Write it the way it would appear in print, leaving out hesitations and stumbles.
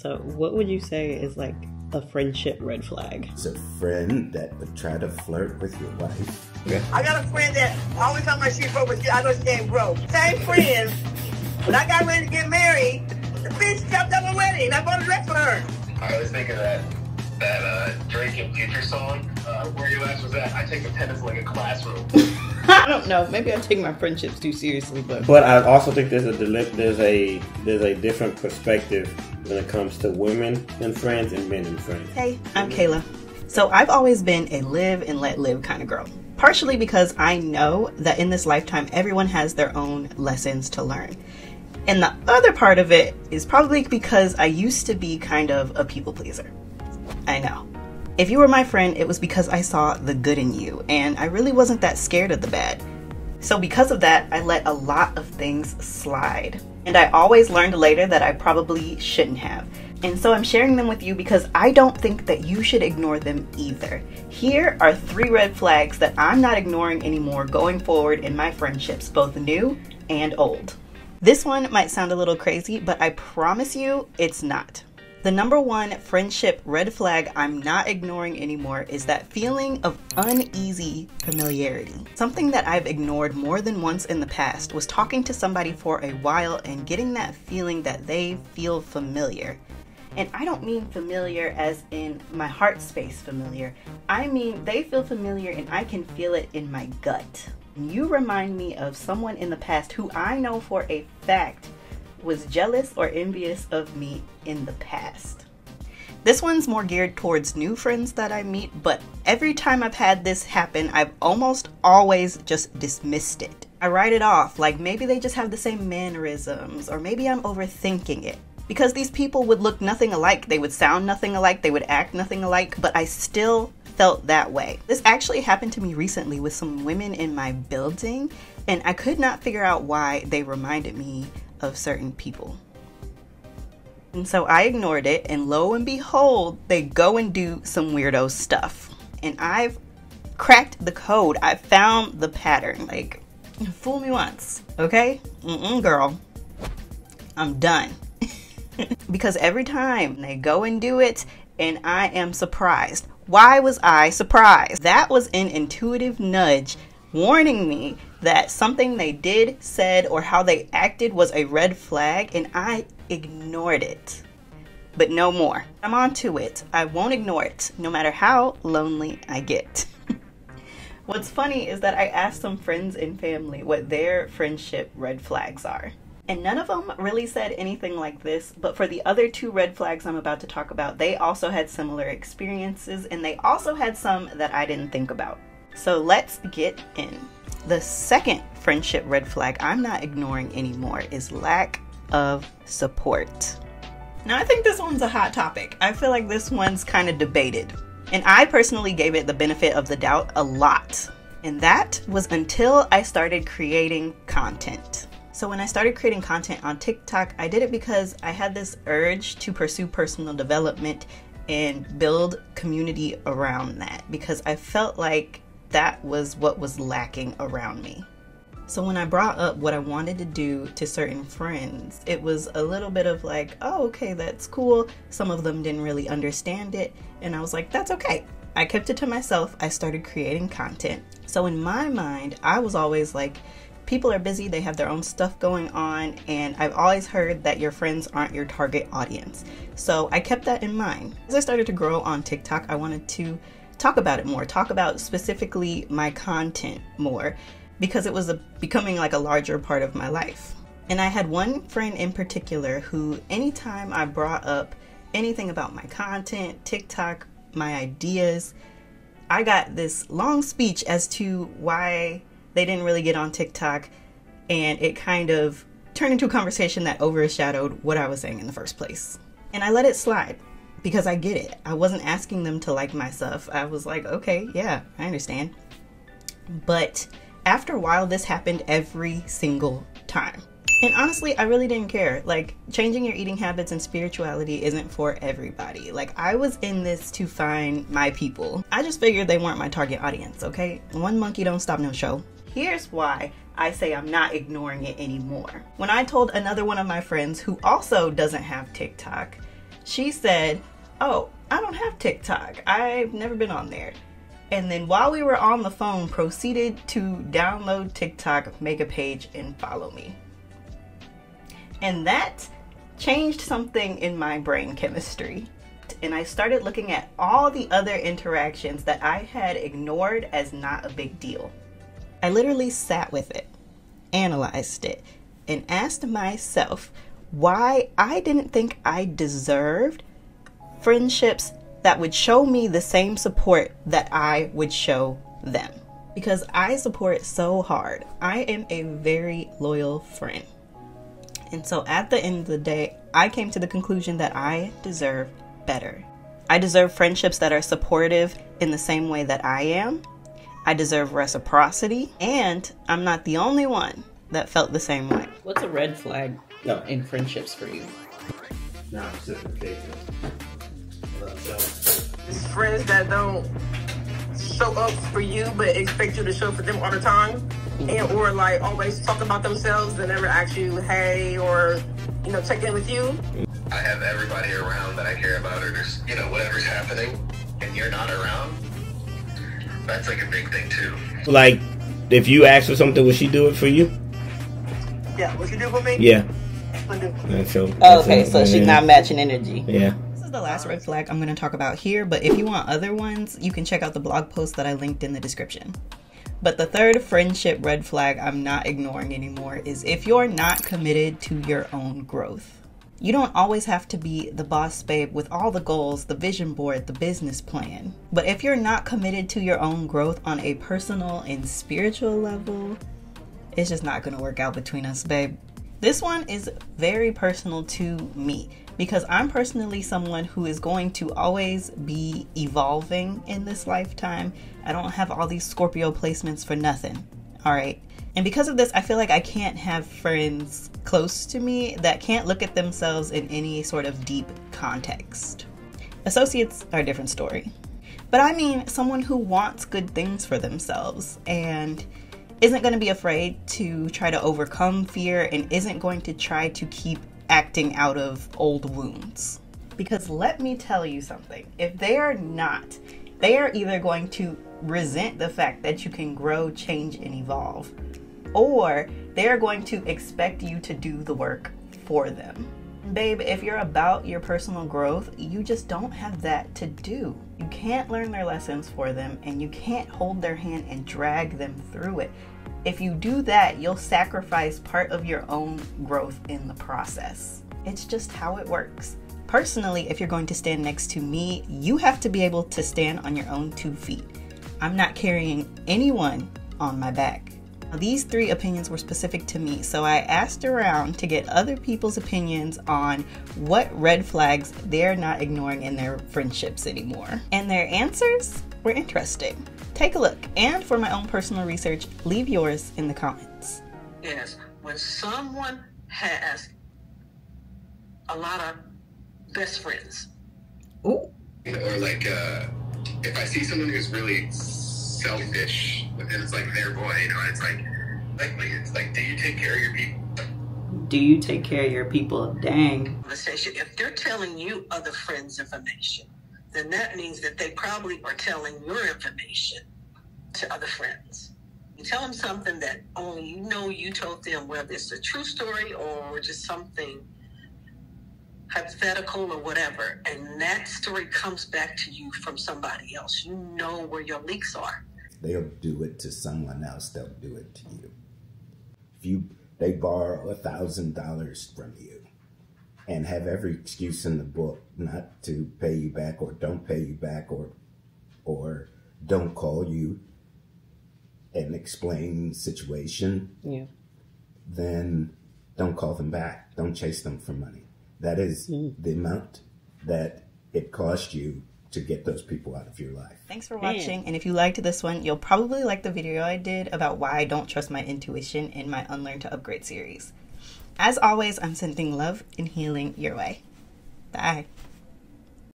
So what would you say is like a friendship red flag? It's a friend that would try to flirt with your wife. Yeah. I got a friend that I always tell my she broke, but I know she ain't broke. Same friend. When I got ready to get married, the bitch jumped up my wedding. I bought a dress for her. I was thinking that Drake and Future song, Where Your Ass Was At, I take a tennis like a classroom. I don't know. Maybe I take my friendships too seriously, but I also think there's a different perspective when it comes to women and friends and men and friends. Hey, I'm Kayla. So I've always been a live and let live kind of girl. Partially because I know that in this lifetime, everyone has their own lessons to learn. And the other part of it is probably because I used to be kind of a people pleaser. I know. If you were my friend, it was because I saw the good in you, and I really wasn't that scared of the bad. So because of that, I let a lot of things slide. And I always learned later that I probably shouldn't have. And so I'm sharing them with you because I don't think that you should ignore them either. Here are 3 red flags that I'm not ignoring anymore going forward in my friendships, both new and old. This one might sound a little crazy, but I promise you it's not. The #1 friendship red flag I'm not ignoring anymore is that feeling of uneasy familiarity. Something that I've ignored more than once in the past was talking to somebody for a while and getting that feeling that they feel familiar. And I don't mean familiar as in my heart space familiar. I mean they feel familiar and I can feel it in my gut. You remind me of someone in the past who I know for a fact was jealous or envious of me in the past. This one's more geared towards new friends that I meet, but every time I've had this happen, I've almost always just dismissed it. I write it off, like maybe they just have the same mannerisms, or maybe I'm overthinking it. Because these people would look nothing alike, they would sound nothing alike, they would act nothing alike, but I still felt that way. This actually happened to me recently with some women in my building, and I could not figure out why they reminded me of certain people. And so I ignored it, and lo and behold, they go and do some weirdo stuff. And I've cracked the code. I found the pattern. Like, fool me once, okay? Mm-mm, girl. I'm done. Because every time they go and do it, and I am surprised. Why was I surprised? That was an intuitive nudge warning me that something they did, said, or how they acted was a red flag, and I ignored it. But no more. I'm on to it. I won't ignore it, no matter how lonely I get. What's funny is that I asked some friends and family what their friendship red flags are. And none of them really said anything like this, but for the other 2 red flags I'm about to talk about, they also had similar experiences, and they also had some that I didn't think about. So let's get in. The second friendship red flag I'm not ignoring anymore is lack of support. Now I think this one's a hot topic. I feel like this one's kind of debated. And I personally gave it the benefit of the doubt a lot. And that was until I started creating content. So when I started creating content on TikTok, I did it because I had this urge to pursue personal development and build community around that, because I felt like that was what was lacking around me. So when I brought up what I wanted to do to certain friends, it was a little bit of like, oh, okay, that's cool. Some of them didn't really understand it. And I was like, that's okay. I kept it to myself. I started creating content. So in my mind, I was always like, people are busy, they have their own stuff going on, and I've always heard that your friends aren't your target audience. So I kept that in mind. As I started to grow on TikTok, I wanted to talk about it more, talk about specifically my content more, because it was becoming like a larger part of my life. And I had one friend in particular who anytime I brought up anything about my content, TikTok, my ideas, I got this long speech as to why they didn't really get on TikTok, and it kind of turned into a conversation that overshadowed what I was saying in the first place. And I let it slide because I get it. I wasn't asking them to like my stuff. I was like, okay, yeah, I understand. But after a while, this happened every single time. And honestly, I really didn't care. Like, changing your eating habits and spirituality isn't for everybody. Like, I was in this to find my people. I just figured they weren't my target audience, okay? One monkey don't stop no show. Here's why I say I'm not ignoring it anymore. When I told another one of my friends who also doesn't have TikTok, she said, oh, I don't have TikTok. I've never been on there. And then while we were on the phone, proceeded to download TikTok, make a page, and follow me. And that changed something in my brain chemistry. And I started looking at all the other interactions that I had ignored as not a big deal. I literally sat with it, analyzed it, and asked myself why I didn't think I deserved friendships that would show me the same support that I would show them. Because I support so hard. I am a very loyal friend. And so at the end of the day, I came to the conclusion that I deserve better. I deserve friendships that are supportive in the same way that I am. I deserve reciprocity, and I'm not the only one that felt the same way. What's a red flag in friendships for you? Nah, it's just it's friends that don't show up for you but expect you to show up for them all the time, and or like always talk about themselves and never ask you hey or check in with you. I have everybody around that I care about, or just whatever's happening, and you're not around. That's like a big thing too. Like if you ask her something, would she do it for you? Yeah, would she do it for me? Yeah. Okay, so she's not matching energy. Yeah. The last red flag I'm going to talk about here, but if you want other ones, you can check out the blog post that I linked in the description. But the third friendship red flag I'm not ignoring anymore is if you're not committed to your own growth. You don't always have to be the boss babe with all the goals, the vision board, the business plan. But if you're not committed to your own growth on a personal and spiritual level, it's just not going to work out between us, babe. This one is very personal to me, because I'm personally someone who is going to always be evolving in this lifetime. I don't have all these Scorpio placements for nothing, all right? And because of this, I feel like I can't have friends close to me that can't look at themselves in any sort of deep context. Associates are a different story. But I mean someone who wants good things for themselves and isn't going to be afraid to try to overcome fear and isn't going to try to keep acting out of old wounds. Because let me tell you something, if they are not, they are either going to resent the fact that you can grow, change, and evolve, or they are going to expect you to do the work for them. Babe, if you're about your personal growth, you just don't have that to do. You can't learn their lessons for them, and you can't hold their hand and drag them through it. If you do that, you'll sacrifice part of your own growth in the process. It's just how it works. Personally, if you're going to stand next to me, you have to be able to stand on your own 2 feet. I'm not carrying anyone on my back. These 3 opinions were specific to me, so I asked around to get other people's opinions on what red flags they're not ignoring in their friendships anymore. And their answers were interesting. Take a look, and for my own personal research, leave yours in the comments. Yes, when someone has a lot of best friends. Ooh. Or like, if I see someone who's really selfish, and it's like their boy, it's like, do you take care of your people? Do you take care of your people? Dang. If they're telling you other friends' information, then that means that they probably are telling your information to other friends. You tell them something that only you told them, whether it's a true story or just something hypothetical or whatever, and that story comes back to you from somebody else. You know where your leaks are. They'll do it to someone else. They'll do it to you. If they borrow $1,000 from you and have every excuse in the book not to pay you back, or don't pay you back, or don't call you and explain the situation, then don't call them back. Don't chase them for money. That is the amount that it cost you to get those people out of your life. Thanks for watching, and if you liked this one, you'll probably like the video I did about why I don't trust my intuition in my Unlearn to Upgrade series. As always, I'm sending love and healing your way. Bye.